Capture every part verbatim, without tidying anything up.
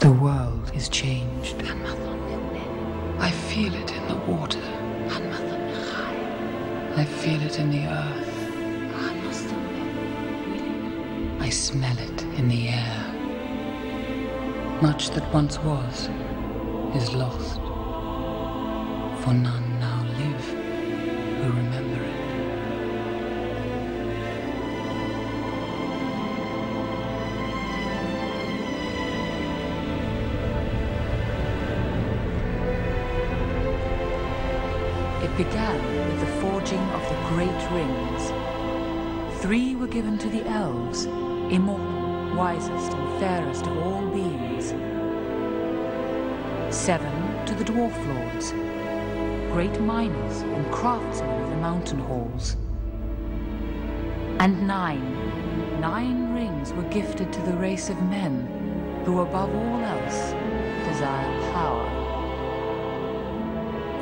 The world is changed. I feel it in the water. I feel it in the earth. I smell it in the air. Much that once was is lost, for none now live who remember it. It began with the forging of the Great Rings. Three were given to the elves, immortal, wisest and fairest of all beings. Seven to the Dwarf Lords, great miners and craftsmen of the mountain halls. And nine, nine rings were gifted to the race of men, who above all else desire power.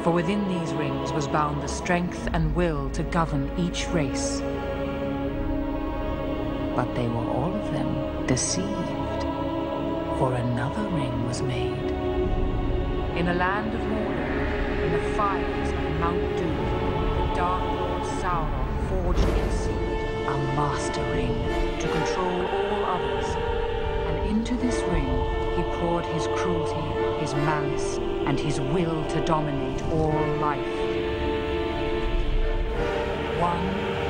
For within these rings was bound the strength and will to govern each race. But they were all of them deceived, for another ring was made. In the land of Mordor, in the fires of Mount Doom, the Dark Lord Sauron forged in secret a master ring to control all others. And into this ring, he poured his cruelty, his malice, and his will to dominate all life. One